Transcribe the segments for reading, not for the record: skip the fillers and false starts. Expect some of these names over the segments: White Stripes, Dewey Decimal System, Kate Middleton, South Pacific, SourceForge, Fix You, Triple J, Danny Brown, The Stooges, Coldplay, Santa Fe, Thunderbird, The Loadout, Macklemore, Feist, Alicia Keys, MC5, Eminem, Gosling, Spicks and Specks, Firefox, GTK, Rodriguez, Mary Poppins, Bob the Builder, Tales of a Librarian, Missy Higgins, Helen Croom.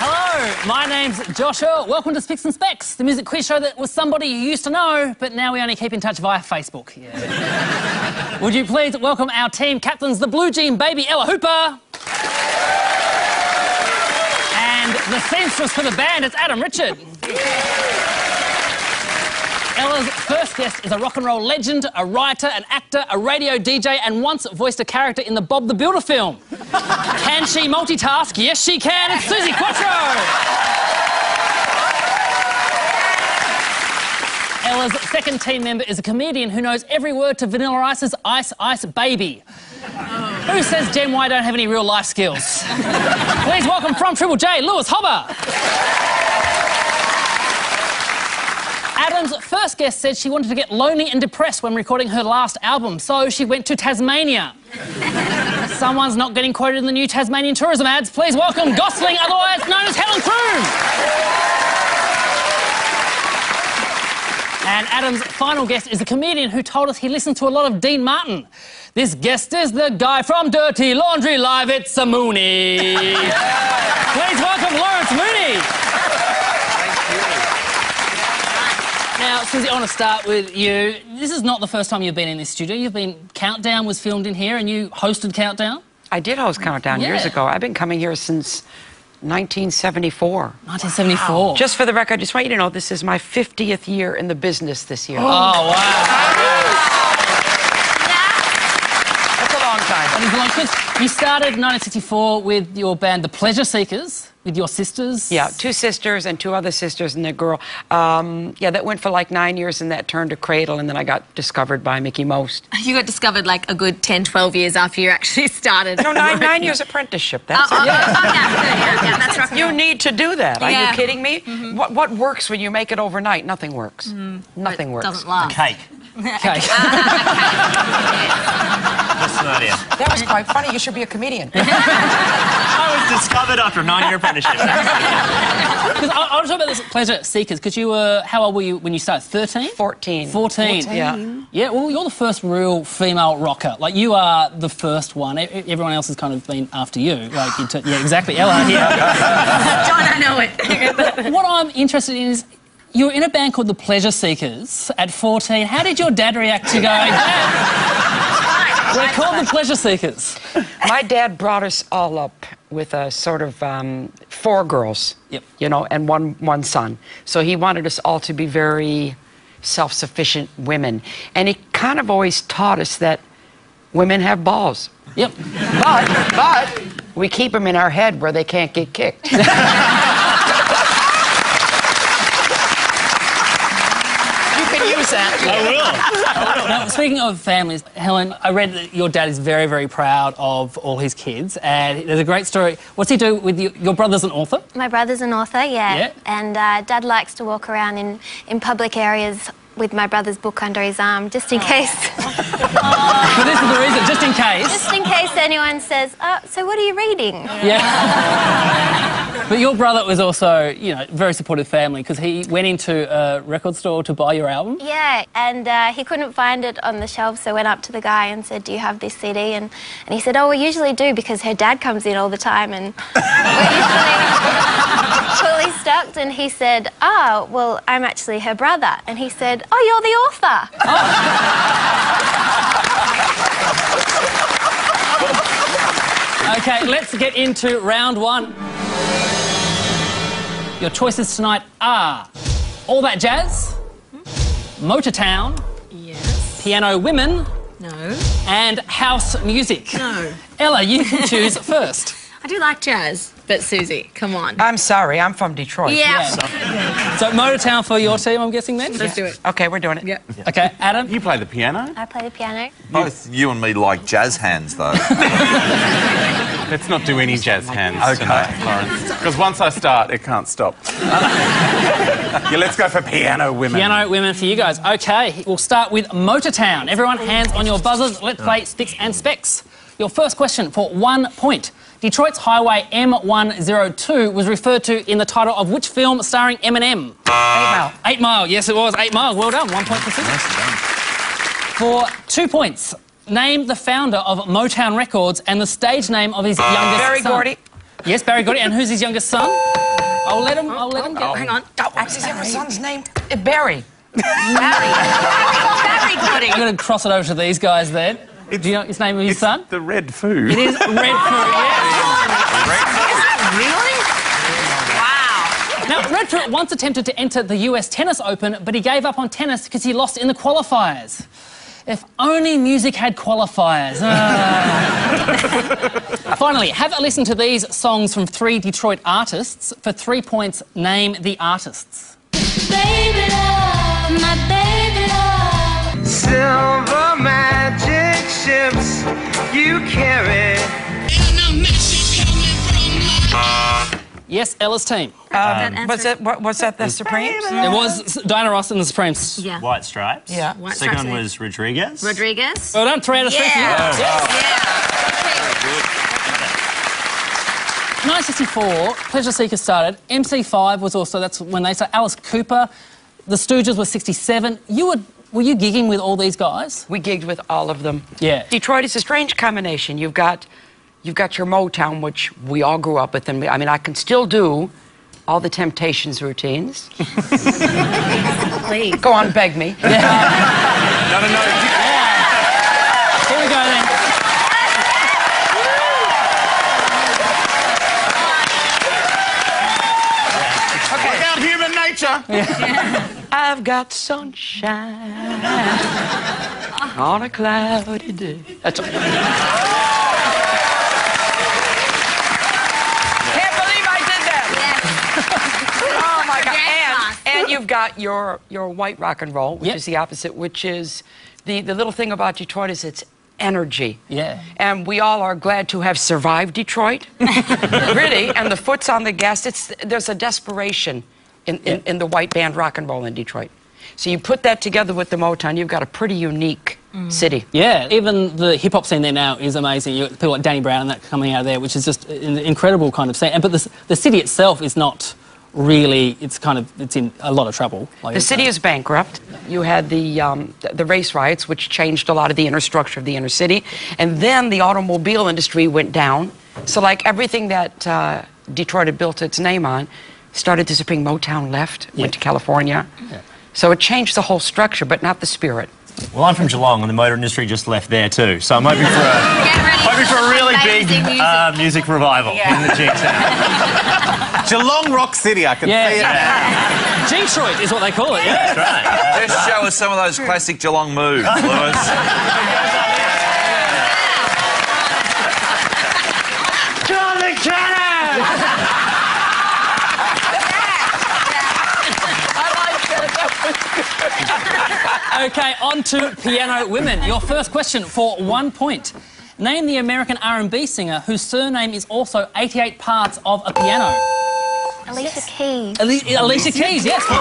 Hello, my name's Joshua. Welcome to Spicks and Specks, the music quiz show that was somebody you used to know, but now we only keep in touch via Facebook. Yeah. Would you please welcome our team captains, the blue jean baby Ella Hooper. And the seamstress for the band, it's Adam Richard. Ella's first guest is a rock and roll legend, a writer, an actor, a radio DJ, and once voiced a character in the Bob the Builder film. Can she multitask? Yes, she can. It's Suzi Quatro. Ella's second team member is a comedian who knows every word to Vanilla Ice's Ice Ice Baby. Who says Gen Y don't have any real life skills? Please welcome from Triple J, Lewis Hopper. Adam's first guest said she wanted to get lonely and depressed when recording her last album, so she went to Tasmania. Someone's not getting quoted in the new Tasmanian tourism ads. Please welcome Gosling, otherwise known as Helen Croom. And Adam's final guest is a comedian who told us he listened to a lot of Dean Martin. This guest is the guy from Dirty Laundry Live, it's a Mooney. Please welcome Lawrence Mooney. Now, Suzi, I want to start with you. This is not the first time you've been in this studio. You've been... Countdown was filmed in here and you hosted Countdown? I did host Countdown years ago. I've been coming here since 1974. 1974. Wow. Just for the record, I just want you to know this is my 50th year in the business this year. Oh, wow. That's a long time. That is a long time. You started in 1964 with your band The Pleasure Seekers. With your sisters? Yeah, two sisters and two other sisters and a girl. Yeah, that went for like 9 years and that turned to Cradle and then I got discovered by Mickey Most. You got discovered like a good 10, 12 years after you actually started. No, nine years apprenticeship. That's right. You need to do that. Yeah. Are you kidding me? Mm-hmm. What works when you make it overnight? Nothing works. Mm. Nothing works. Doesn't last. A cake. Cake. That was quite funny. You should be a comedian. I was discovered after a 9-year apprenticeship. Because I want to talk about this Pleasure Seekers, because you were... How old were you when you started? 13? 14. 14. Yeah. Yeah, well, you're the first real female rocker. Like, you are the first one. Everyone else has kind of been after you. Like, yeah, exactly. Ella here. John, I know it. But what I'm interested in is... You were in a band called The Pleasure Seekers at 14. How did your dad react to going, we're called The Pleasure Seekers? My dad brought us all up with a sort of 4 girls, yep. You know, and one son. So he wanted us all to be very self-sufficient women. And he kind of always taught us that women have balls. Yep. But we keep them in our head where they can't get kicked. I will. Now, speaking of families, Helen, I read that your dad is very, very proud of all his kids, and there's a great story. What's he do with you? Your brother's an author? My brother's an author, yeah. And Dad likes to walk around in public areas with my brother's book under his arm, just in case. So this is the reason, just in case. Just in case anyone says, oh, so what are you reading? Yeah. But your brother was also, you know, very supportive family, because he went into a record store to buy your album. Yeah, and he couldn't find it on the shelf, so went up to the guy and said, do you have this CD? And he said, oh, we usually do, because her dad comes in all the time, and we're usually... fully stocked, and he said, oh, well, I'm actually her brother. And he said, oh, you're the author. Oh. Okay, let's get into round one. Your choices tonight are All That Jazz, Motortown, yes. Piano Women, no, and House Music. No. Ella, you can choose first. I do like jazz, but Suzi, come on. I'm sorry, I'm from Detroit. Yeah. So Motortown for your team, I'm guessing, then? Let's do it. OK, we're doing it. Yeah. OK, Adam? You play the piano? I play the piano. Both you and me like jazz hands, though. Let's not do any jazz hands tonight, Lawrence. Because once I start, it can't stop. Yeah, let's go for Piano Women. Piano Women for you guys. OK, we'll start with Motortown. Everyone, hands on your buzzers. Let's play Spicks and Specks. Your first question for 1 point. Detroit's Highway M102 was referred to in the title of which film starring Eminem? 8 Mile. 8 Mile, yes it was, 8 Mile. Well done, 1 point for Suzi. Nice done. For 2 points, name the founder of Motown Records and the stage name of his youngest son. Berry Gordy. Yes, Berry Gordy. And who's his youngest son? I'll let him go. Oh. Hang on. His youngest son's name? Berry. Berry Gordy. I'm going to cross it over to these guys then. Do you know his name of his son? The Redfoo. It is Redfoo, yes. Is it really? Now, Redfoo once attempted to enter the US Tennis Open, but he gave up on tennis because he lost in the qualifiers. If only music had qualifiers. Finally, have a listen to these songs from three Detroit artists. For 3 points, name the artists. Baby love, my baby love. Silver magic ships you carry. And a message coming from my... Yes, Ella's team. Was that the Supremes? It was Diana Ross and the Supremes. Yeah. White Stripes. Yeah. White Second Stripes. One was Rodriguez. Rodriguez. Well done, 3 out of 3. Yeah. Oh, wow. Yeah. 1964, Pleasure Seekers started. MC5 was also, that's when they started. Alice Cooper. The Stooges was 67. Were you gigging with all these guys? We gigged with all of them. Yeah. Detroit is a strange combination. You've got your Motown, which we all grew up with, and I mean, I can still do all the Temptations routines. Please. Go on, beg me. Yeah. No. Yeah. Here we go, then. Okay. Look out, human nature. Yeah. I've got sunshine on a cloudy day. That's all. You've got your white rock and roll, which is the opposite, which is the little thing about Detroit is its energy. Yeah. And we all are glad to have survived Detroit. Really, and the foot's on the gas. There's a desperation in the white band rock and roll in Detroit. So you put that together with the Motown, you've got a pretty unique city. Yeah, even the hip-hop scene there now is amazing. You've got people like Danny Brown and that coming out of there, which is just an incredible kind of scene. But the city itself is not... Really, it's in a lot of trouble. Like the city is bankrupt. You had the race riots, which changed a lot of the inner structure of the inner city, and then the automobile industry went down. So, like everything that Detroit had built its name on, started disappearing. Motown left, went to California. Yeah. So it changed the whole structure, but not the spirit. Well, I'm from Geelong, and the motor industry just left there too. So I'm hoping for a really big music revival in the G-Town. Geelong Rock City, I can see it now. Detroit is what they call it, yeah. That's right. Just show us some of those classic Geelong moves, Lewis. Charlie Cannon! I like that. OK, on to Piano Women. Your first question for 1 point. Name the American R&B singer whose surname is also 88 parts of a piano. Alicia Keys, yes, well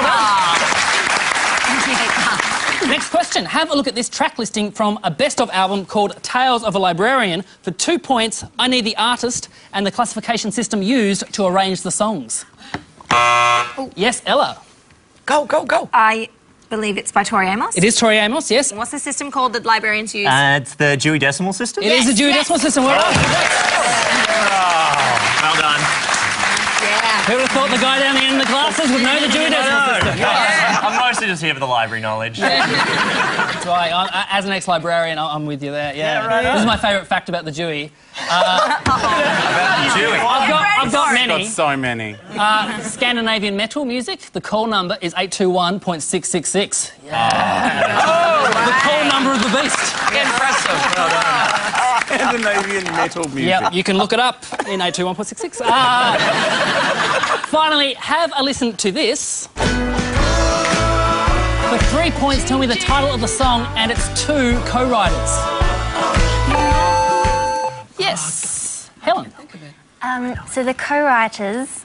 done. Next question. Have a look at this track listing from a best-of album called Tales of a Librarian. For 2 points, I need the artist and the classification system used to arrange the songs. Yes, Ella. Go. I believe it's by Tori Amos. It is Tori Amos, yes. And what's the system called that librarians use? It's the Dewey Decimal System. It is the Dewey Decimal System. Well done. Well done. Who would have thought the guy down the end of the classes would know the Dewey Decimal System? Yeah. I'm mostly just here for the library knowledge. Yeah. That's right. As an ex-librarian, I'm with you there. Yeah, right. This is my favourite fact about the Dewey. About the Dewey? I've got many. I've got so many. Scandinavian metal music, the call number is 821.666. Yeah. Oh, wow. The call number of the beast. Impressive. Well done. Scandinavian metal music. Yeah, you can look it up in 821.66. Finally, have a listen to this. For 3 points, tell me the title of the song and its two co-writers. Yes, Helen. So the co-writers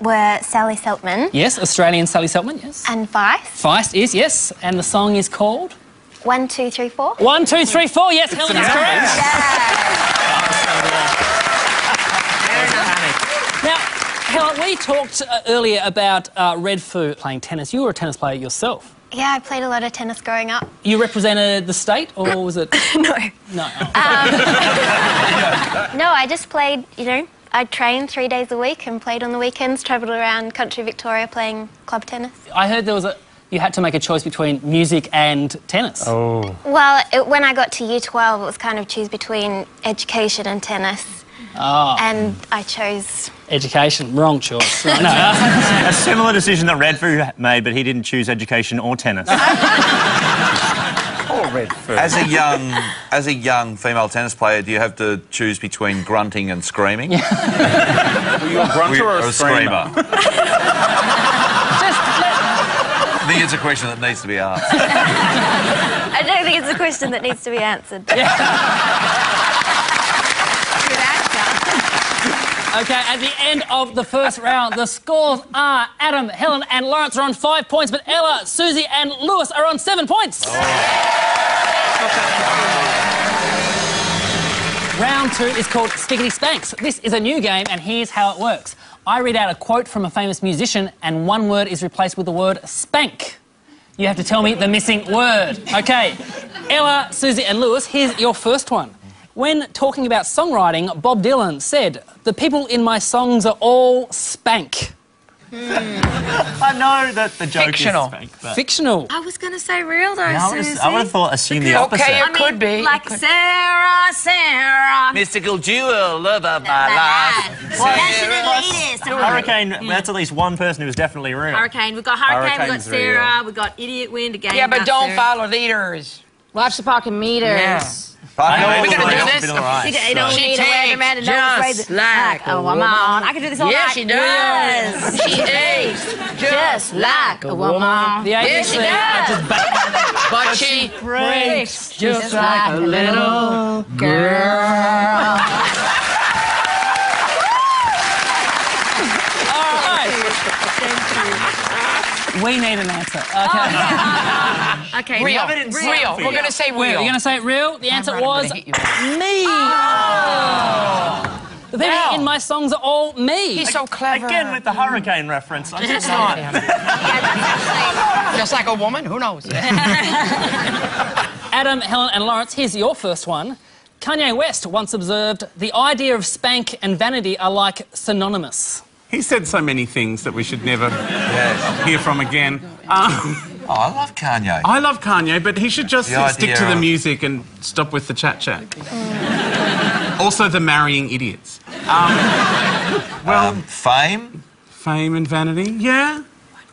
were Sally Seltman. Yes, Australian Sally Seltman, yes. And Feist. Feist is, yes. And the song is called? 1, 2, 3, 4. 1, 2, 3, 4. Yes, Helen is correct. Yeah. Now, Helen, we talked earlier about Redfoo playing tennis. You were a tennis player yourself. Yeah, I played a lot of tennis growing up. You represented the state, or was it? No. No. Oh. No, I just played, I trained 3 days a week and played on the weekends, travelled around country Victoria playing club tennis. I heard there was a... You had to make a choice between music and tennis. Oh. Well, when I got to Year 12, it was kind of choose between education and tennis. Oh. And I chose... Education. Wrong choice. Right? No. A similar decision that Redfoo made, but he didn't choose education or tennis. Redfoo. As a young female tennis player, do you have to choose between grunting and screaming? Yeah. Were you a grunter or a screamer? I think it's a question that needs to be asked. I don't think it's a question that needs to be answered. OK, at the end of the first round, the scores are Adam, Helen and Lawrence are on 5 points, but Ella, Suzi and Lewis are on 7 points. Oh. Round two is called Spickety Spanks. This is a new game and here's how it works. I read out a quote from a famous musician and one word is replaced with the word spank. You have to tell me the missing word. OK, Ella, Suzi and Lewis, here's your first one. When talking about songwriting, Bob Dylan said, "The people in my songs are all spank." I know that the joke is spank, but... Fictional. I was going to say real, though, no, Suzi. I would have thought, assume the opposite. OK, it could be. Like Sarah, Sarah. Mystical jewel, love of my life. Sarah. Hurricane, that's at least one person who was definitely real. Hurricane, we've got Hurricane, we've got Sarah, we've got Idiot Wind again. Yeah, but don't follow leaders. Watch the parking meters. Yeah. We're going to do this. Right. She takes just like a woman. I can do this all night. Yeah, she does. She takes just like a woman. Yeah, she does. But she breaks just like a little girl. All right. We need an answer. Okay. Okay, real. We're going to say real. You're going to say real? The answer was me. Oh. The people in my songs are all me. He's so clever. Again, with the hurricane reference. I'm just not. Just like a woman? Who knows? Adam, Helen and Lawrence, here's your first one. Kanye West once observed, "The idea of spank and vanity are like synonymous." He said so many things that we should never hear from again. Oh, I love Kanye. I love Kanye, but he should just stick to the music and stop with the chat-chat. Also, the marrying idiots. Well... fame? Fame and vanity, yeah.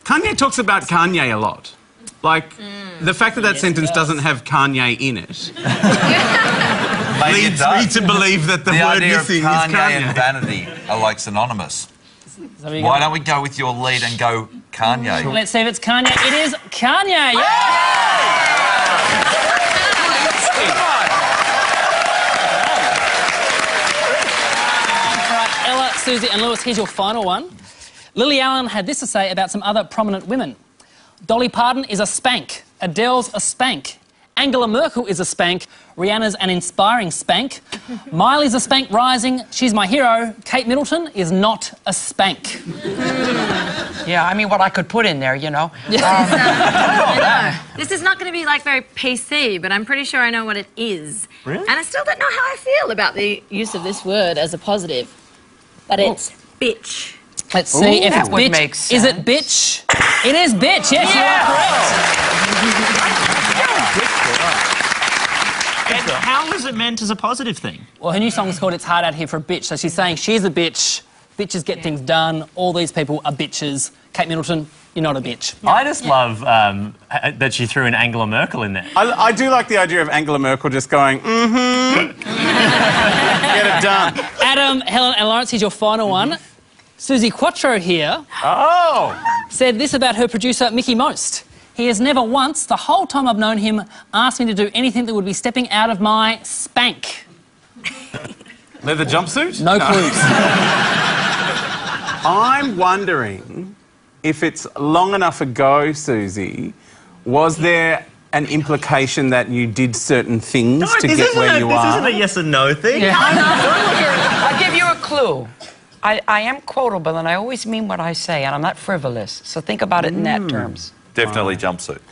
Kanye talks about Kanye a lot. Like, the fact that sentence doesn't have Kanye in it... leads me to believe that the word missing Kanye is Kanye. Kanye and vanity are, like, synonymous. Why don't we go with your lead and go... Kanye. Sure. Let's see if it's Kanye. It is Kanye! Yeah! Right, Ella, Suzi and Lewis, here's your final one. Lily Allen had this to say about some other prominent women. Dolly Parton is a spank. Adele's a spank. Angela Merkel is a spank. Rihanna's an inspiring spank. Miley's a spank rising. She's my hero. Kate Middleton is not a spank. Yeah, I mean, what I could put in there, you know. This is not going to be, like, very PC, but I'm pretty sure I know what it is. Really? And I still don't know how I feel about the use of this word as a positive. But it's bitch. Let's see if it's bitch. Is it bitch? It is bitch. Yes, you are correct. And how is it meant as a positive thing? Well, her new song's called It's Hard Out Here for a Bitch, so she's saying she's a bitch, bitches get things done, all these people are bitches. Kate Middleton, you're not a bitch. Yeah. I just love that she threw an Angela Merkel in there. I do like the idea of Angela Merkel just going, get it done. Adam, Helen and Lawrence, here's your final one. Suzi Quatro here said this about her producer Mickey Most. He has never once, the whole time I've known him, asked me to do anything that would be stepping out of my spank. Leather jumpsuit? No clues. I'm wondering if it's long enough ago, Suzi, was there an implication that you did certain things to get where you are? This isn't a yes and no thing. Yeah. I'll give you a clue. I am quotable and I always mean what I say and I'm not frivolous, so think about it in that terms. Definitely jumpsuit.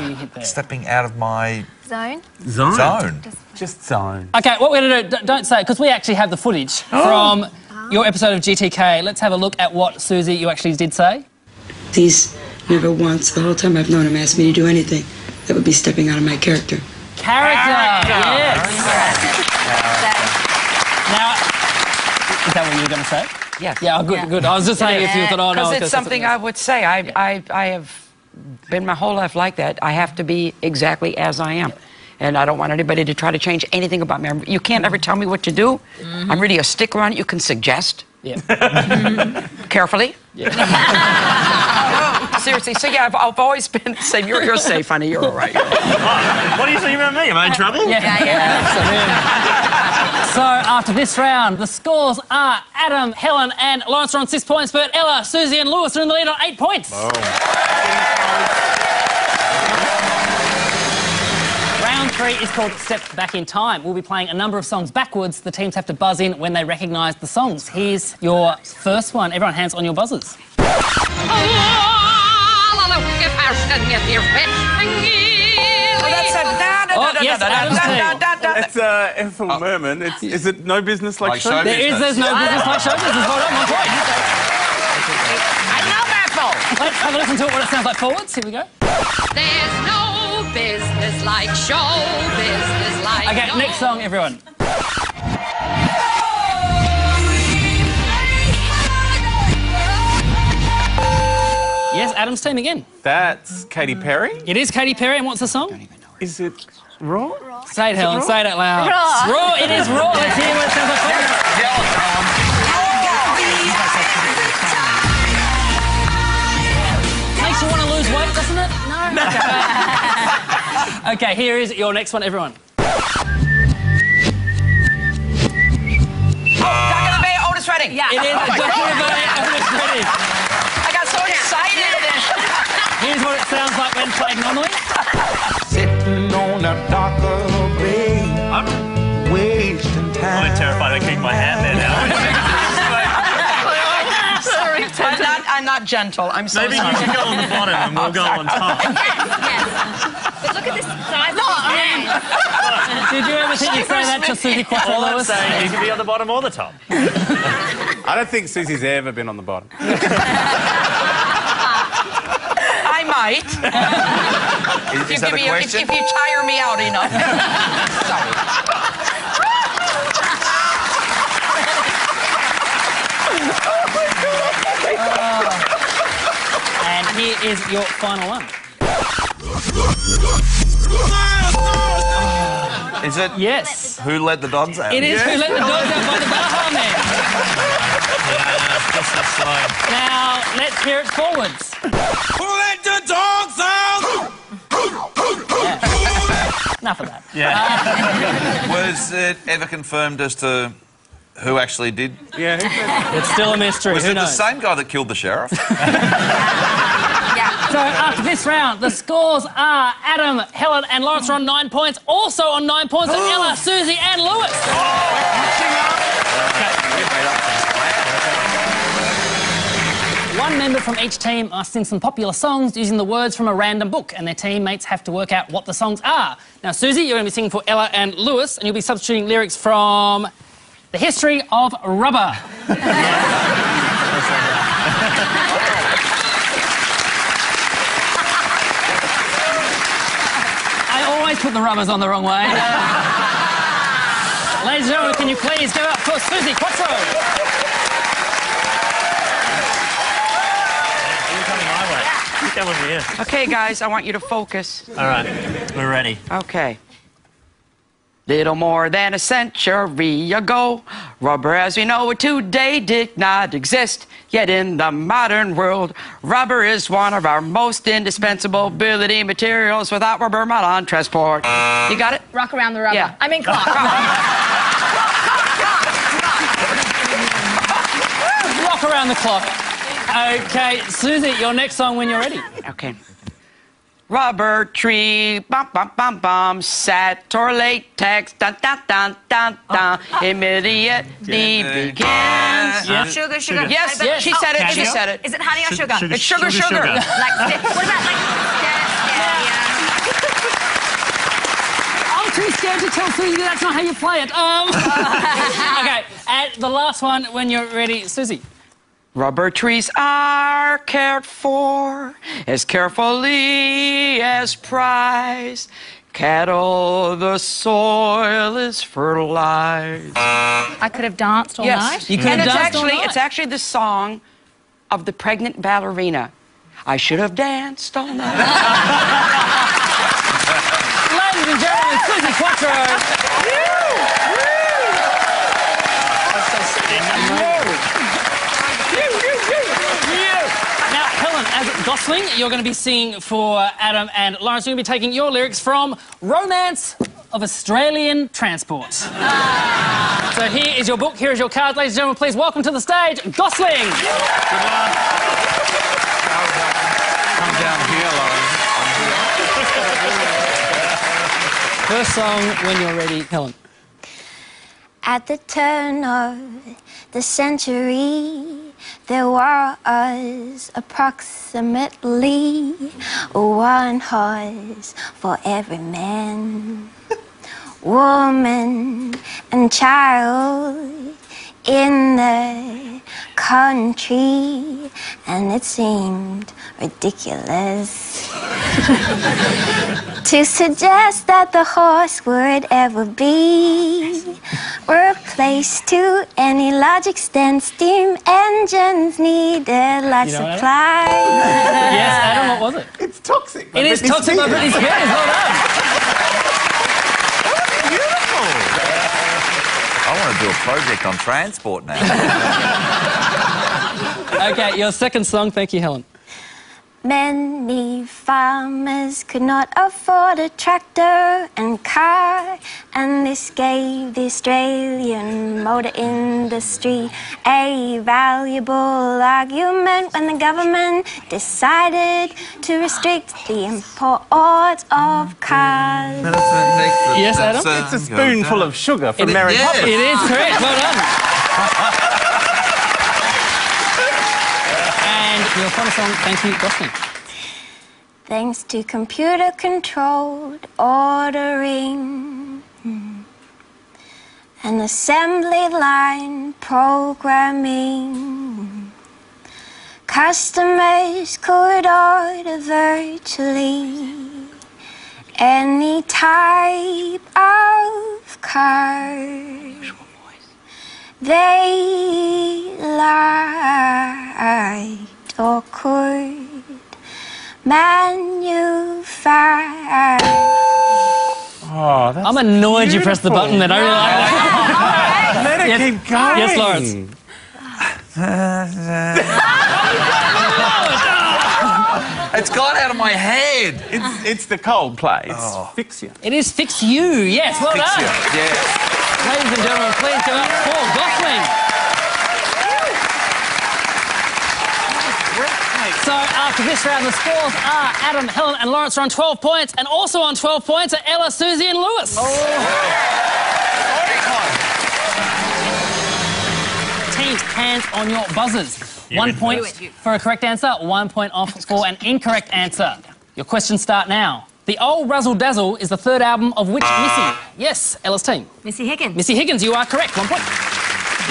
do you hit there? Stepping out of my... Zone? Zone. Zone. Just zone. OK, what we're going to do, don't say it, because we actually have the footage from your episode of GTK. Let's have a look at what, Suzi, you actually did say. He's never once, the whole time I've known him, asked me to do anything that would be stepping out of my character. Character. Yes. Now, is that what you were going to say? Yes. Yeah, oh, good, yeah. Good. I was just saying if you thought, oh, no. Because it's something I would say. I have been my whole life like that. I have to be exactly as I am. Yeah. And I don't want anybody to try to change anything about me. You can't ever tell me what to do. Mm-hmm. I'm really a sticker on it. You can suggest. Yeah. Carefully. Yeah. Seriously. So, yeah, I've always been saying, you're safe, honey. You're all right. You're all right. What do you think about me? Am I in trouble? Yeah, absolutely. So, after this round, the scores are Adam, Helen and Lawrence are on 6 points, but Ella, Suzi and Lewis are in the lead on 8 points. Oh. Round three is called Step Back in Time. We'll be playing a number of songs backwards. The teams have to buzz in when they recognise the songs. Here's your first one. Everyone, hands on your buzzers. It's Ethel Merman. Is it No Business Like Show Business? There's No Business Like Show Business. Hold on, 1 point. I love Apple. Let's have a listen to what it sounds like forwards. Here we go. There's no business like show business like. Okay, next song, everyone. Yes, Adam's team again. That's Katy Perry. It is Katy Perry, and what's the song? I don't even know. Is it Roar? Say it, Helen. Say it out loud. Roar. Roar. It is Roar. Let's hear what it sounds like. Makes you want to lose weight, doesn't it? No. Okay, here is your next one, everyone. Dock of the Bay, Otis Redding. Yeah. It is Dock of the Bay, Otis Redding. I got so excited. Here's what it sounds like when played normally. Sitting on a dock of the bay, I'm wasting time. I'm terrified I kicked my hand there now. Sorry, I'm not gentle. I'm so sorry. Maybe you can go on the bottom and we'll go on top. Yes. But look at this size of his hand. Did you ever think you'd say that to Suzi Quatro? All I'm saying, you can be on the bottom or the top. I don't think Suzi's ever been on the bottom. I might. Is that a question? If you tire me out enough. Sorry. Oh my God. Oh. And here is your final one. Is it? Yes. Who Let the Dogs Out? It is Who Let the Dogs Out by the Baha Men. Now let's hear it forwards. Who let the dogs out? Yeah. Enough of that. Yeah. Was it ever confirmed as to who actually did? Yeah. It's still a mystery. Was it the same guy that killed the sheriff? Yeah. So after this round, the scores are Adam, Helen, and Lawrence are on 9 points. Also on 9 points, and Ella, Suzi, and Lewis. One member from each team asks in some popular songs using the words from a random book, and their teammates have to work out what the songs are. Now, Suzi, you're going to be singing for Ella and Lewis, and you'll be substituting lyrics from The History of Rubber. I always put the rubbers on the wrong way. Ladies and gentlemen, can you please give up for Suzi Quatro? Okay, guys, I want you to focus. All right, we're ready. Okay. Little more than a century ago, rubber as we know it today did not exist. Yet in the modern world, rubber is one of our most indispensable building materials. Without rubber, modern transport. You got it? Rock around the rubber. Yeah. I mean clock. Rock around the clock. Okay, Suzi, your next song when you're ready. Okay. Rubber tree, bum, bum, bum, bum, sat or latex, dun, dun, dun, dun, dun, immediately begins. Sugar, sugar. Yes, she said it, she said it. Is it honey or sugar? It's sugar, sugar. Like, what about, like, too scared to tell Suzi that that's not how you play it. OK, and the last one when you're ready, Suzi. Rubber trees are cared for as carefully as prized cattle. The soil is fertilized. I could have danced all night. You could have danced all night. It's actually the song of the pregnant ballerina. I should have danced all night. Ladies and gentlemen, Suzi Quatro. Gosling, you're going to be singing for Adam and Lawrence. You're going to be taking your lyrics from Romance of Australian Transport. So here is your book, here is your card. Ladies and gentlemen, please welcome to the stage, Gosling. Good one. Come down here, Lawrence. First song when you're ready, Helen. At the turn of the century, there was approximately one horse for every man, woman and child in the country, and it seemed ridiculous to suggest that the horse would ever be replaced to any large extent. Steam engines needed lots of supplies. Yes, Adam, what was it? It's toxic. It is toxic by Britney Spears. Well done. That was beautiful. I want to do a project on transport now. OK, your second song. Thank you, Helen. Many farmers could not afford a tractor and car, and this gave the Australian motor industry a valuable argument when the government decided to restrict the import of cars. Yes, Adam? It's a spoonful of sugar from Mary Poppins. It is correct. Well done. Your final song, thank you, Gosling. Thanks to computer-controlled ordering and assembly line programming, customers could order virtually any type of car they like or could manufacture. Oh, that's I'm annoyed beautiful. You pressed the button then. Yeah. Let it keep going. Yes, Lawrence. It's gone out of my head. It's the Coldplay. It's Fix You. It is Fix You. Yes, well done. Fix You. Yes. Ladies and gentlemen, please give up for Gosling. So, after this round, the scores are Adam, Helen and Lawrence are on 12 points, and also on 12 points are Ella, Suzi and Lewis. Oh. Teams, hands on your buzzers. 1 point for a correct answer, 1 point off for an incorrect answer. Your questions start now. The Old Razzle Dazzle is the third album of which Missy? Yes, Ella's team. Missy Higgins. Missy Higgins, you are correct. 1 point.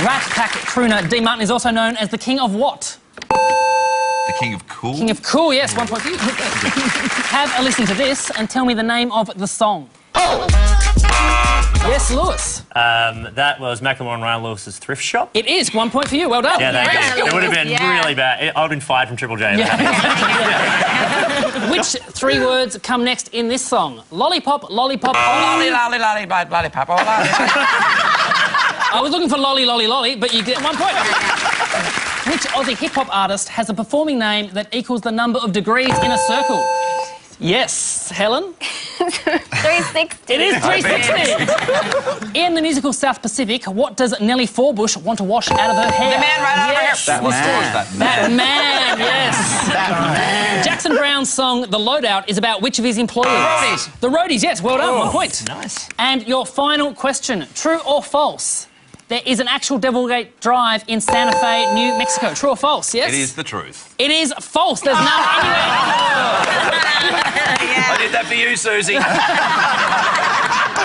Rat Pack crooner Dean Martin is also known as the King of what? The King of Cool? King of Cool, yes, 1 point for you. Have a listen to this and tell me the name of the song. Oh! Yes, Lewis. That was Macklemore and Ryan Lewis's Thrift Shop. It is, 1 point for you, well done. Yeah, thank you. It would have been really bad. I would have been fired from Triple J. Yeah. Which three words come next in this song? Lollipop, lollipop, lolly, lolly, lolly, lollipop, lolly. I was looking for lolly, lolly, lolly, but you get 1 point. Which Aussie hip-hop artist has a performing name that equals the number of degrees in a circle? Yes, Helen? 360. It is 360. In the musical South Pacific, what does Nellie Forbush want to wash out of her hair? The man right out of her hair. That man, yes. That man. Jackson Brown's song, The Loadout, is about which of his employees? The Roadies. The Roadies, yes, well done, 1 point. Nice. And your final question, true or false? There is an actual Devilgate Drive in Santa Fe, New Mexico. True or false, yes? It is the truth. It is false. There's no anywhere. I did that for you, Suzi.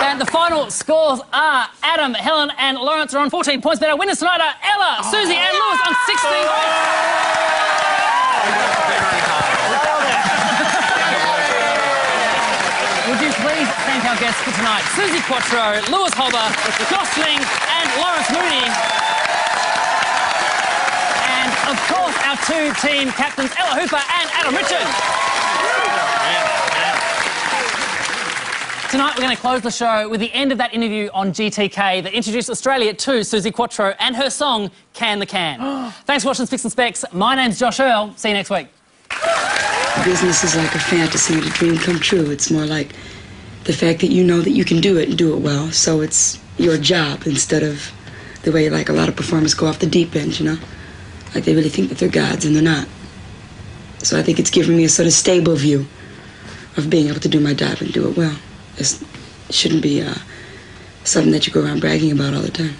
And the final scores are Adam, Helen and Lawrence are on 14 points. But our winners tonight are Ella, Suzi and Lewis on 16 points. Would you please thank our guests for tonight? Suzi Quatro, Lewis Hopper, Gosling and Lawrence Mooney. Of course, our two team captains, Ella Hooper and Adam Richard. Tonight, we're going to close the show with the end of that interview on GTK that introduced Australia to Suzi Quatro and her song, Can the Can. Thanks for watching Spicks and Specks. My name's Josh Earl. See you next week. Business is like a fantasy and a dream come true. It's more like the fact that you know that you can do it and do it well, so it's your job instead of the way like a lot of performers go off the deep end, you know? Like they really think that they're gods and they're not. So I think it's given me a sort of stable view of being able to do my job and do it well. It shouldn't be something that you go around bragging about all the time.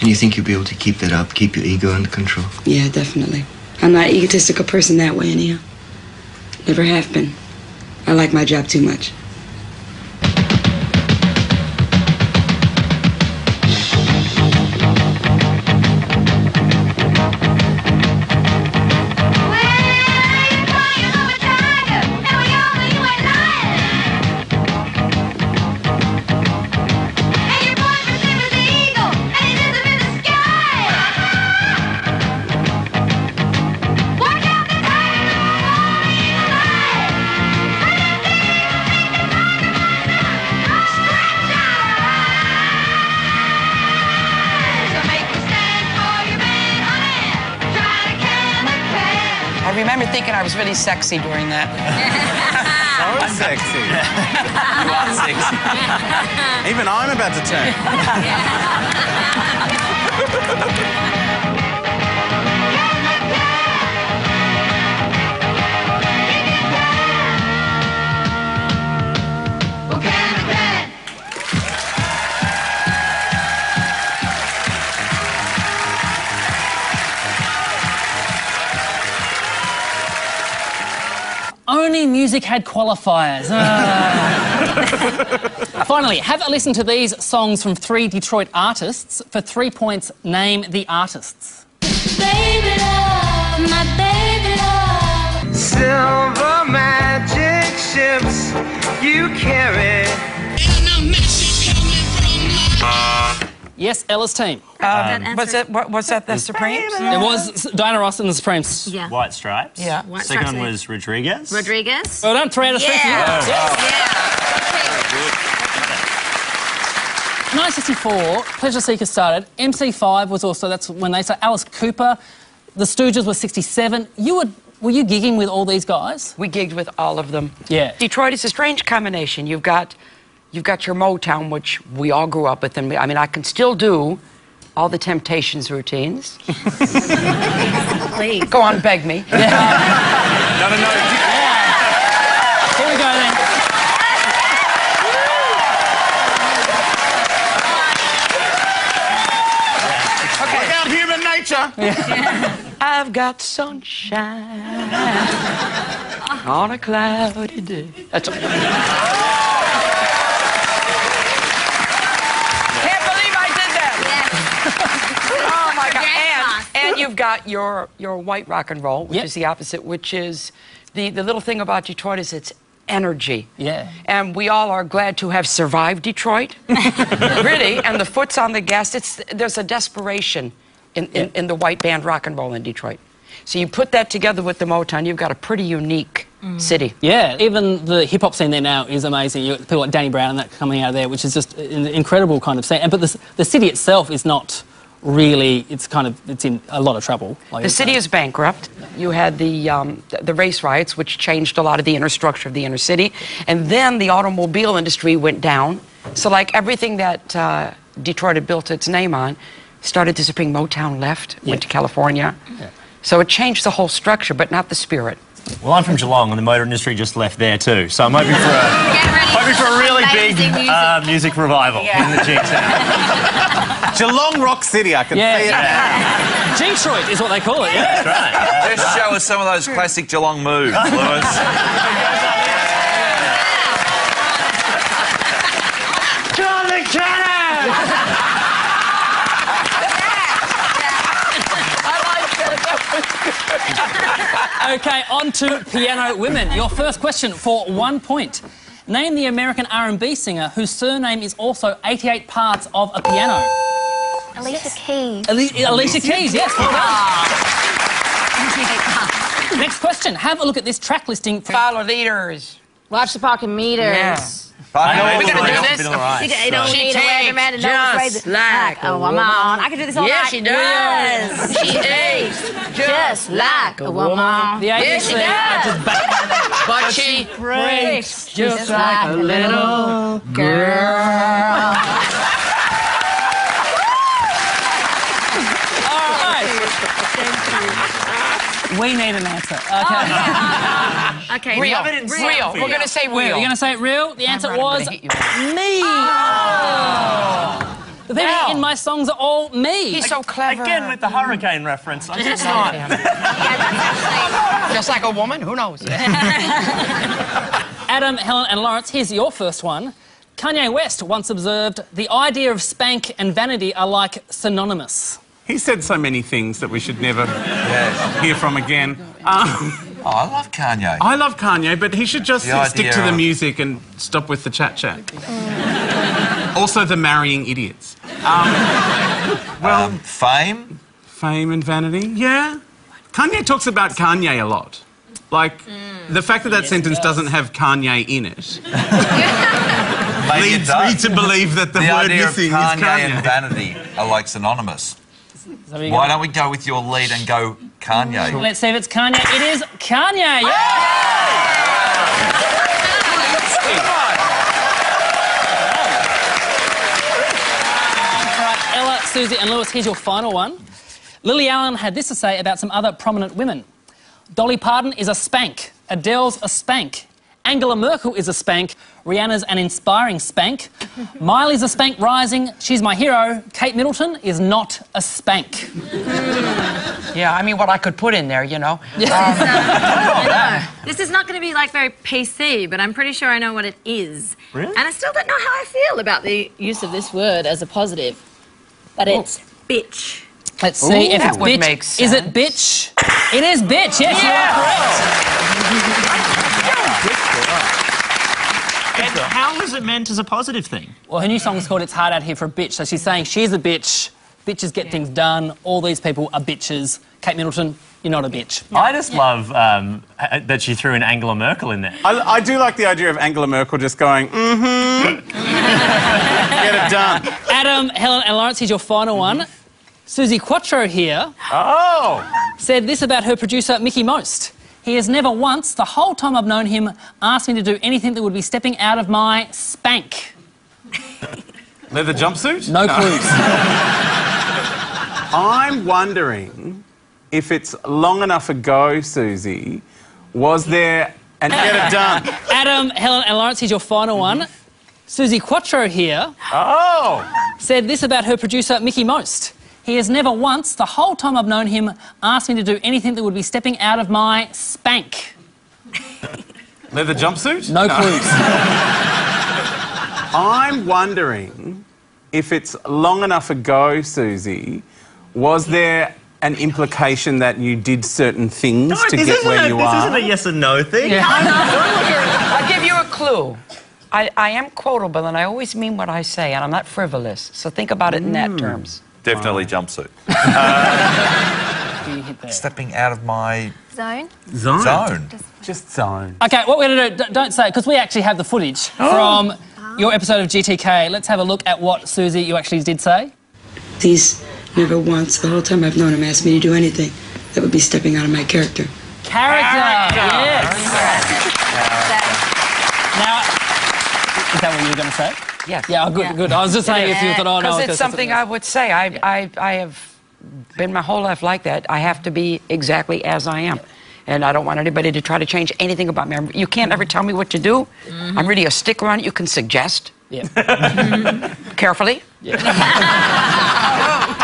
And you think you'll be able to keep that up, keep your ego under control? Yeah, definitely. I'm not an egotistical person that way, anyhow. Never have been. I like my job too much. I was really sexy during that. So sexy. You are sexy. Even I'm about to turn. Only music had qualifiers. Finally, have a listen to these songs from three Detroit artists. For 3 points, name the artists. Baby love, my baby love. Silver magic ships you carry. And a message coming from my... Yes, Ella's team. Was that the Supremes? It was Diana Ross and the Supremes. Yeah. White Stripes. Yeah. White Second Stripes. One was Rodriguez. Rodriguez. Well done, 3 out of 3. Yeah. Yeah. 1964, Pleasure Seekers started. MC5 was also, that's when they started. Alice Cooper. The Stooges was 67. Were you gigging with all these guys? We gigged with all of them. Yeah. Detroit is a strange combination. You've got your Motown, which we all grew up with. And I mean, I can still do all the Temptations routines. Please. Go on, beg me. Yeah. No. Yeah. Here we go, then. Okay. Look out, human nature. Yeah. I've got sunshine on a cloudy day. That's all. You've got your white rock and roll, which is the opposite, which is the little thing about Detroit is its energy. Yeah. And we all are glad to have survived Detroit. Really, and the foot's on the gas. There's a desperation in the white band rock and roll in Detroit. So you put that together with the Motown, you've got a pretty unique city. Yeah, even the hip-hop scene there now is amazing. You've got people like Danny Brown and that coming out of there, which is just an incredible kind of scene. But the city itself is not... Really, it's in a lot of trouble. Like the city is bankrupt. You had the race riots, which changed a lot of the inner structure of the inner city, and then the automobile industry went down. So, like everything that Detroit had built its name on, started disappearing. Motown left, went to California. Yeah. So it changed the whole structure, but not the spirit. Well, I'm from Geelong, and the motor industry just left there too. So I'm hoping for a really big music revival in the GT. Geelong Rock City, I can see it now. Detroit is what they call it. Yeah, that's right. Just show us some of those classic Geelong moves, Lewis. OK, on to Piano Women. Your first question for 1 point. Name the American R&B singer whose surname is also 88 parts of a piano. Alicia Keys. Alicia Keys, yes. Wow. Next question. Have a look at this track listing. Follow leaders. Watch the parking meters. Yeah. We're going to do this. She takes just like a woman. I can do this all night. Yes, she does. She takes just like a woman. Yes, she does. But she breaks just like a little girl. All right. We need an answer. Okay. Okay, real. We're going to say real. You're going to say real? The answer was me. Oh. The people in my songs are all me. He's so clever. Again, with the hurricane reference. I guess not. Just like a woman? Who knows? Adam, Helen and Lawrence, here's your first one. Kanye West once observed, the idea of spank and vanity are like synonymous. He said so many things that we should never hear from again. Oh, I love Kanye. I love Kanye, but he should just stick to the music and stop with the chat-chat. Also, the marrying idiots. Fame? Fame and vanity, yeah. Kanye talks about Kanye a lot. Like, the fact that sentence doesn't have Kanye in it leads me to believe that the word missing Kanye is Kanye. Kanye and vanity are, like, synonymous. So why don't we go with your lead and go Kanye? Let's see if it's Kanye. It is Kanye! Yeah! Right, Ella, Suzi and Lewis, here's your final one. Lily Allen had this to say about some other prominent women. Dolly Parton is a spank. Adele's a spank. Angela Merkel is a spank. Rihanna's an inspiring spank. Miley's a spank rising. She's my hero. Kate Middleton is not a spank. Yeah, I mean, what I could put in there, you know. This is not going to be, like, very PC, but I'm pretty sure I know what it is. Really? And I still don't know how I feel about the use of this word as a positive. But it's bitch. Let's see if it's bitch. Is it bitch? It is bitch. Yes, you are correct. And how is it meant as a positive thing? Well, her new song's called It's Hard Out Here for a Bitch, so she's saying she's a bitch, bitches get things done, all these people are bitches. Kate Middleton, you're not a bitch. Yeah. I just love that she threw an Angela Merkel in there. I do like the idea of Angela Merkel just going, get it done. Adam, Helen and Lawrence, here's your final one. Suzi Quatro here said this about her producer, Mickey Most. He has never once, the whole time I've known him, asked me to do anything that would be stepping out of my spank. Leather jumpsuit? No clues. I'm wondering if it's long enough ago, Suzi, was there an get it done? Adam, Helen and Lawrence, here's your final one. Suzi Quatro here said this about her producer, Mickey Most. He has never once, the whole time I've known him, asked me to do anything that would be stepping out of my spank. Leather jumpsuit? No clues. I'm wondering if it's long enough ago, Suzi, was there an implication that you did certain things to get where you are? This isn't a yes and no thing. Yeah. I'll give you a clue. I am quotable and I always mean what I say and I'm not frivolous, so think about it in that terms. Definitely jumpsuit. Do you hit that? Stepping out of my... Zone. Just zone. OK, what we're going to do, don't say it, because we actually have the footage from your episode of GTK. Let's have a look at what, Suzi, you actually did say. He's never once, the whole time I've known him, asked me to do anything that would be stepping out of my character. Character! Yes! Now, is that what you were going to say? Yes. Yeah, good. I was just saying if you thought, oh, no... Because it's something I would say. I have been my whole life like that. I have to be exactly as I am. And I don't want anybody to try to change anything about me. You can't ever tell me what to do. I'm really a sticker on it. You can suggest. Yeah. Carefully. Yeah.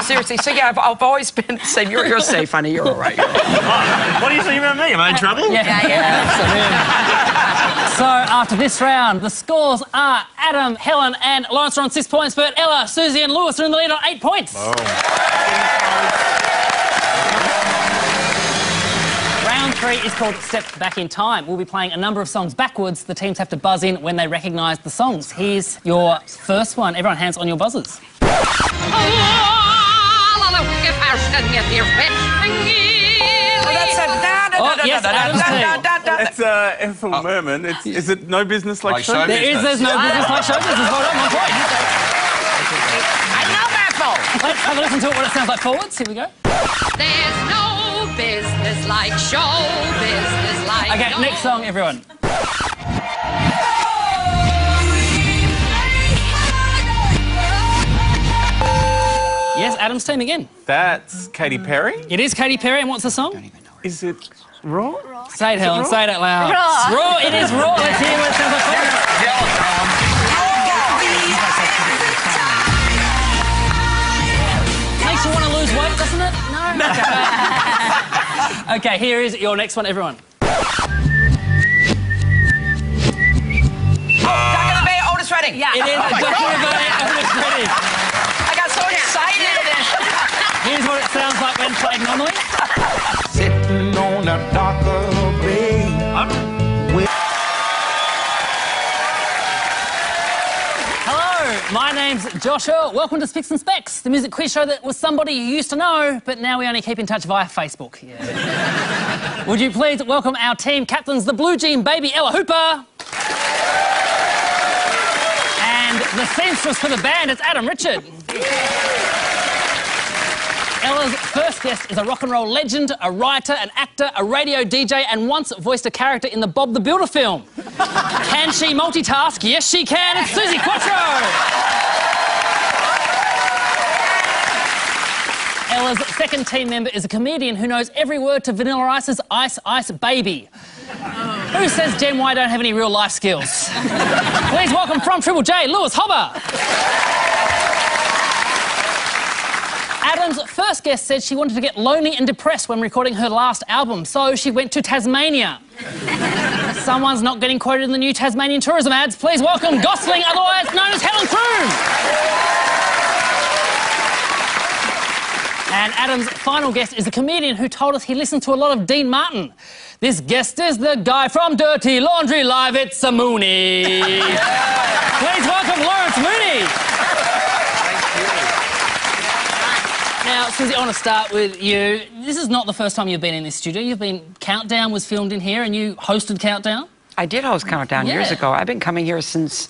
Seriously. So, yeah, I've always been the same. You're safe, honey. You're all right. What do you think about me? Am I in trouble? Yeah. So, after this round, the scores are Adam, Helen and Lawrence are on 6 points, but Ella, Suzi and Lewis are in the lead on 8 points. Oh. entry is called Step Back in Time. We'll be playing a number of songs backwards. The teams have to buzz in when they recognise the songs. Here's your first one. Everyone, hands on your buzzers. It's Ethel Merman. Is it No Business Like Show Business? There's No Business Like Show Business. Well done, my point. I love Ethel. Let's have a listen to what it sounds like forwards. Here we go. There's no business like show business like. Okay, no. Next song, everyone. Yes, Adam's team again. That's Katy Perry. It is Katy Perry, and what's the song? I don't even know. Is it Roar? Say it, Helen. Say it out loud. Roar. Roar. It is Roar. Let's hear what it sounds like. Makes you want to lose weight, doesn't it? No. Okay, here is your next one, everyone. Dock of the Bay, Otis Redding. Yeah. It is Dock of the Bay, Otis Redding. I got so excited. Here's what it sounds like when played normally. Sitting on a dock of the bay. Hello, my name's Joshua. Welcome to Spicks and Specks, the music quiz show that was somebody you used to know, but now we only keep in touch via Facebook. Yeah. Would you please welcome our team captains, the blue jean baby Ella Hooper, and the seamstress for the band, it's Adam Richard. Ella's first guest is a rock and roll legend, a writer, an actor, a radio DJ, and once voiced a character in the Bob the Builder film. Can she multitask? Yes, she can. It's Suzi Quatro. Ella's second team member is a comedian who knows every word to Vanilla Ice's Ice Ice Baby. Who says Gen Y don't have any real life skills? Please welcome from Triple J, Lewis Hopper. Adam's first guest said she wanted to get lonely and depressed when recording her last album, so she went to Tasmania. Someone's not getting quoted in the new Tasmanian tourism ads. Please welcome Gosling, otherwise known as Helen Croom. And Adam's final guest is a comedian who told us he listened to a lot of Dean Martin. This guest is the guy from Dirty Laundry Live, it's a Mooney. Please welcome Lawrence Mooney. Now, Suzi, I want to start with you. This is not the first time you've been in this studio. You've been... Countdown was filmed in here, and you hosted Countdown? I did host Countdown years ago. I've been coming here since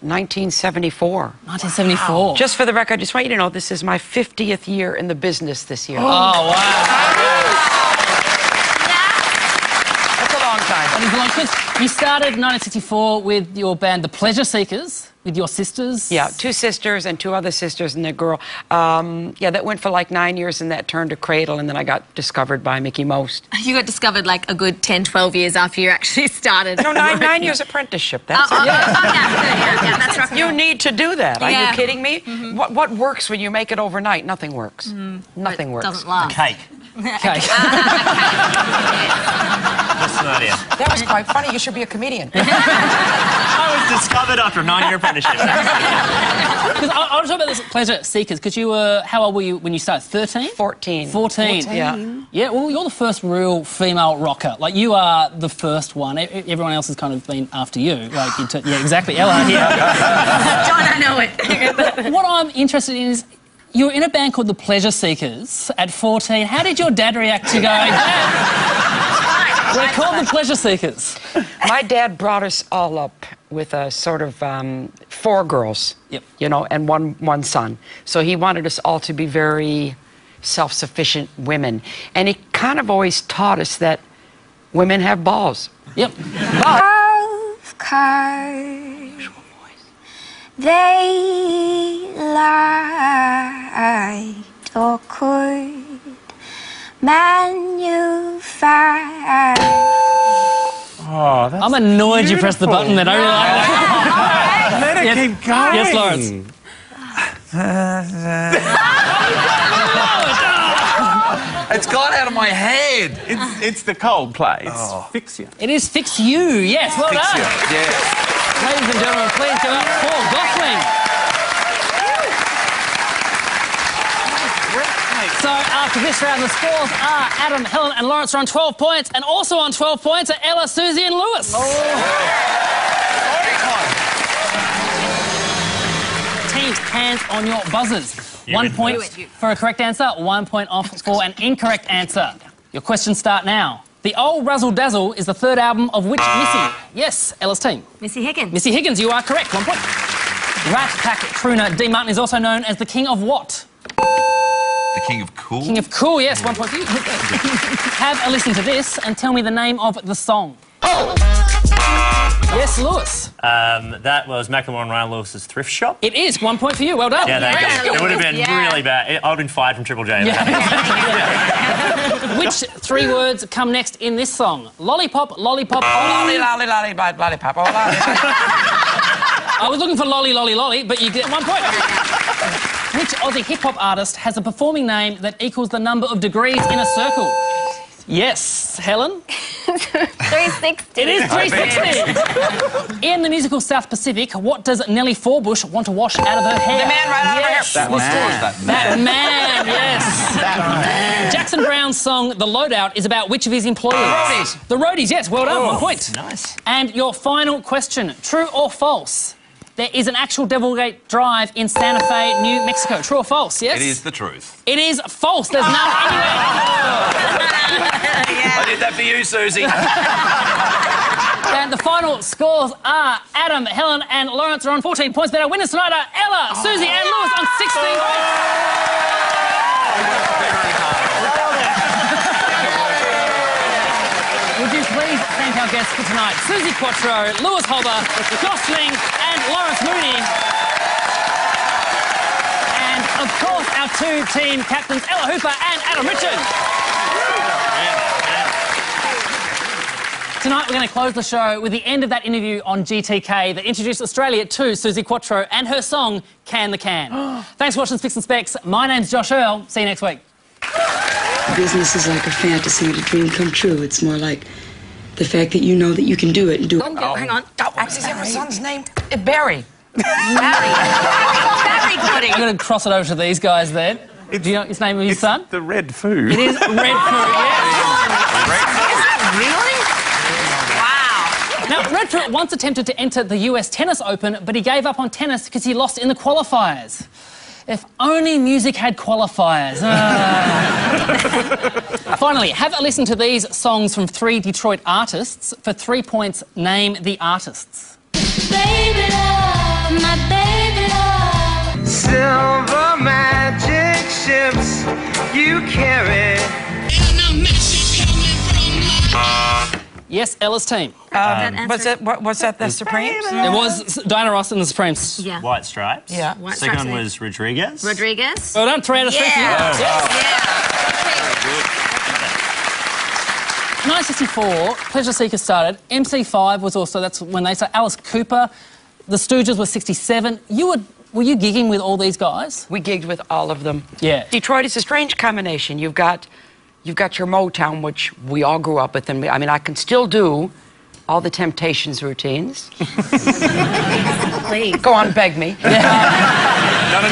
1974. 1974. Wow. Just for the record, I just want you to know this is my 50th year in the business this year. Oh, wow. That's a long time. That is a long time. You started in 1964 with your band The Pleasure Seekers. With your sisters? Yeah, two sisters and two other sisters and a girl. Yeah, that went for like 9 years and that turned to Cradle, and then I got discovered by Mickey Most. You got discovered like a good 10, 12 years after you actually started. No, nine years apprenticeship. That's it. Yeah, that's right. You need to do that. Yeah. Are you kidding me? Mm-hmm. What works when you make it overnight? Nothing works. Mm. Nothing works. Doesn't last. A cake. Cake. That was quite funny. You should be a comedian. I was discovered after a 9-year apprenticeship. I was talking about this Pleasure Seekers because you were... How old were you when you started? 13? 14. 14. Yeah. Yeah, well, you're the first real female rocker. Like, you are the first one. Everyone else has kind of been after you. Like, you yeah, exactly. Ella here. John, I know it. What I'm interested in is... You were in a band called The Pleasure Seekers at 14. How did your dad react to going, Dad, we're called The Pleasure Seekers? My dad brought us all up with a sort of 4 girls, yep. You know, and one son. So he wanted us all to be very self-sufficient women. And he kind of always taught us that women have balls. Yep. Balls. They lied or could manufacture. Oh, that's... I'm annoyed beautiful. You pressed the button then. I really like that. Let it keep going. Yes, Lawrence. It's gone out of my head. It's the Coldplay. Oh. Fix You. It is Fix You. Yes, well done. Fix You. Yes. Ladies and gentlemen, please give up Paul Gosling. So after this round, the scores are Adam, Helen and Lawrence are on 12 points, and also on 12 points are Ella, Suzi and Lewis. Oh. Teams, hands on your buzzers. 1 point for a correct answer, 1 point off for an incorrect answer. Your questions start now. The Old Razzle Dazzle is the third album of which Missy? Yes, Ella's team. Missy Higgins. Missy Higgins, you are correct. 1 point. Rat Pack crooner Dean Martin is also known as the king of what? The king of cool? King of cool, yes. 1 point for you. Have a listen to this and tell me the name of the song. Oh! Yes, Lewis. That was Macklemore and Ryan Lewis's Thrift Shop. It is. 1 point for you. Well done. Yeah, thank you. It would have been really bad. I would have been fired from Triple J. Yeah. Which 3 words come next in this song? Lollipop, lollipop, lolly, lolly, lolly, lollipop, lolly. I was looking for lolly, lolly, lolly, but you get 1 point. Which Aussie hip-hop artist has a performing name that equals the number of degrees in a circle? Yes, Helen? 360. It is 360. In the musical South Pacific, what does Nellie Forbush want to wash out of her hair? The man right over here. That man, yes. That man. Jackson Brown's song, The Loadout, is about which of his employees? The Roadies. The Roadies, yes. Well done. 1 point. Nice. And your final question, true or false? There is an actual Devilgate Drive in Santa Fe, New Mexico. True or false? Yes? It is the truth. It is false. There's none anywhere. I did that for you, Suzi. And the final scores are Adam, Helen and Lawrence are on 14 points. But our winners tonight are Ella, Suzi and Lewis on 16 points. Would you please thank our guests for tonight? Suzi Quatro, Lewis Hopper, Gosling and Lawrence Mooney. And, of course, our 2 team captains, Ella Hooper and Adam Richard. Tonight we're going to close the show with the end of that interview on GTK that introduced Australia to Suzi Quatro and her song, Can the Can. Thanks for watching Spicks and Specks. My name's Josh Earl. See you next week. Business is like a fantasy and a dream come true. It's more like the fact that you know that you can do it and do it. Oh, hang on. Actually, my son's name is Berry. Berry Gordy. I'm going to cross it over to these guys then. Do you know his name of your son? The Redfoo. It is Redfoo, yes. Really? Wow. Now, Redfoo once attempted to enter the US Tennis Open, but he gave up on tennis because he lost in the qualifiers. If only music had qualifiers. Finally, have a listen to these songs from 3 Detroit artists. For 3 points, name the artists. Baby love, my baby love. Silver magic ships you carry. And a message coming from my... Yes, Ella's team. Was that the Supremes? It was Diana Ross and the Supremes. Yeah. White Stripes. Yeah. White Stripes. Second one was Rodriguez. Rodriguez. Well done, 3 out of 3. Yeah. Wow. 1964, Pleasure Seekers started. MC5 was also, that's when they started. Alice Cooper, The Stooges was 67. Were you gigging with all these guys? We gigged with all of them. Yeah. Detroit is a strange combination. You've got your Motown, which we all grew up with. And I mean, I can still do all the Temptations routines. Please. Go on, beg me. Yeah. No.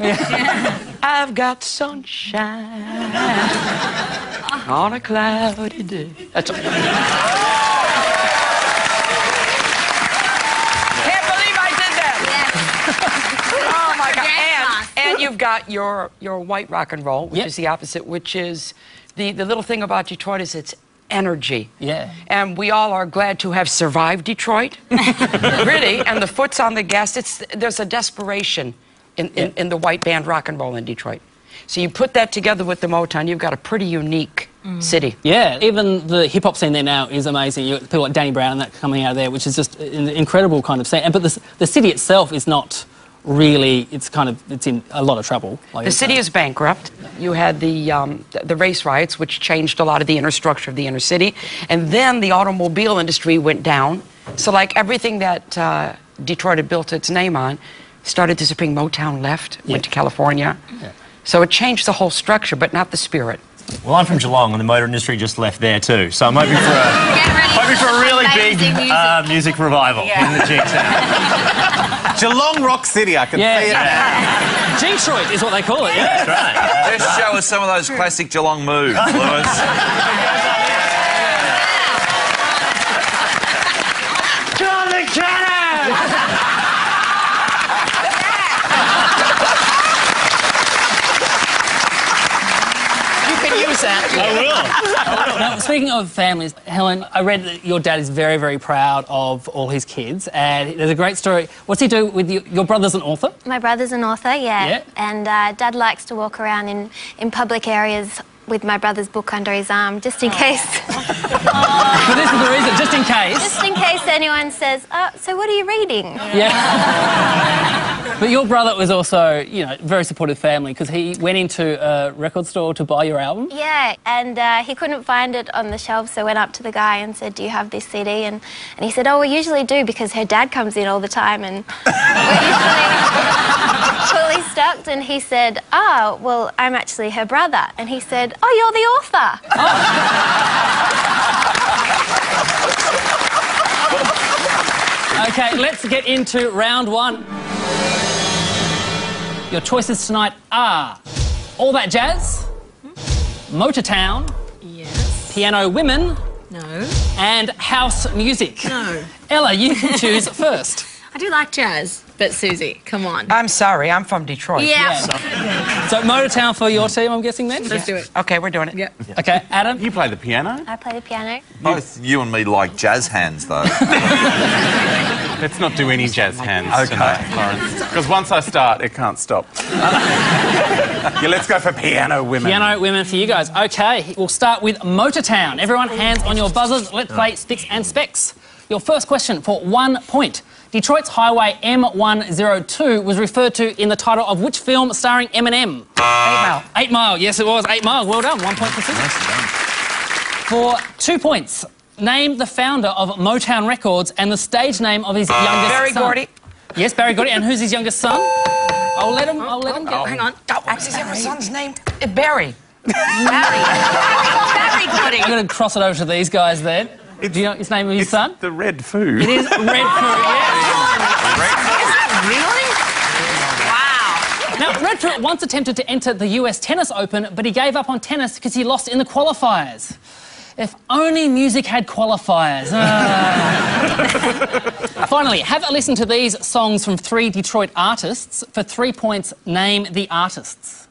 Yeah. I've got sunshine on a cloudy day. That's all. Can't believe I did that. Yeah. Oh my God. And you've got your white rock and roll, which is the opposite, which is the little thing about Detroit is it's energy. Yeah. And we all are glad to have survived Detroit. Really. And the foot's on the gas. There's a desperation in the white band rock and roll in Detroit. So you put that together with the Motown, you've got a pretty unique city. Yeah, even the hip-hop scene there now is amazing. You've got people like Danny Brown and that coming out of there, which is just an incredible kind of scene. But the city itself is not really, it's in a lot of trouble. Like the city is bankrupt. You had the race riots, which changed a lot of the inner structure of the inner city. And then the automobile industry went down. So like everything that Detroit had built its name on, started disappearing. Motown left, went to California. Yeah. So it changed the whole structure, but not the spirit. Well, I'm from Geelong, and the motor industry just left there too, so I'm hoping for a really big music revival in the GT. Geelong Rock City, I can see it now. G-Troid is what they call it, yeah. That's right. Just show us some of those classic Geelong moves, Lewis. I will. Now, speaking of families, Helen, I read that your dad is very, very proud of all his kids, and there's a great story. What's he do with you? Your brother's an author? My brother's an author, yeah. And Dad likes to walk around in public areas with my brother's book under his arm, just in case. But this is the reason, just in case. Just in case anyone says, so what are you reading? Yeah. But your brother was also, you know, very supportive family, because he went into a record store to buy your album. Yeah, and he couldn't find it on the shelf, so went up to the guy and said, do you have this CD? And he said, oh, we usually do, because her dad comes in all the time, and we're usually fully stocked. And he said, oh, well, I'm actually her brother. And he said, oh, you're the author. Oh. OK, let's get into round one. Your choices tonight are All That Jazz, Motortown, yes. Piano Women, no, and House Music, no. Ella, you can choose first. I do like jazz, but Suzi, come on. I'm sorry, I'm from Detroit. Yeah. So Motortown for your team, I'm guessing, then? Let's do it. OK, we're doing it. Yep. Yeah. OK, Adam? You play the piano? I play the piano. Both you and me like jazz hands, though. Let's not do any jazz hands tonight, Lawrence. Because once I start, it can't stop. Yeah, let's go for Piano Women. Piano Women for you guys. OK, we'll start with Motortown. Everyone, hands on your buzzers. Let's play Spicks and Specks. Your first question for 1 point. Detroit's Highway M102 was referred to in the title of which film starring Eminem? 8 Mile. 8 Mile, yes it was, 8 Mile. Well done, 1 point for Susan. For 2 points, name the founder of Motown Records and the stage name of his youngest son. Berry Gordy. Yes, Berry Gordy. And who's his youngest son? I'll let him go. Hang on. Actually, his son's name Berry. Berry Gordy. I'm going to cross it over to these guys then. Do you know his name of his son? The Redfoo. It is Redfoo, yes. Really? Now, Redfoo once attempted to enter the US Tennis Open, but he gave up on tennis because he lost in the qualifiers. If only music had qualifiers. Finally, have a listen to these songs from 3 Detroit artists. For 3 points, name the artists.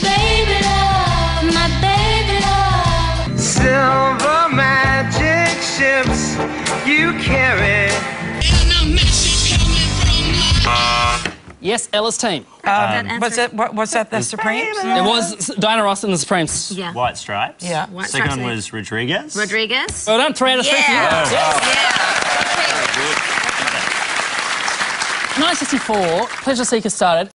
Baby love, my baby love. Silver magic ships you carry. And a message coming from my... Yes, Ella's team. Was that the Supremes? It was Diana Ross and the Supremes. Yeah. White Stripes. Yeah. White Stripes. Second one was Rodriguez. Rodriguez. Well done, 3 out of 3. Yeah. Oh, wow. Yeah. 1964, Pleasure Seekers started.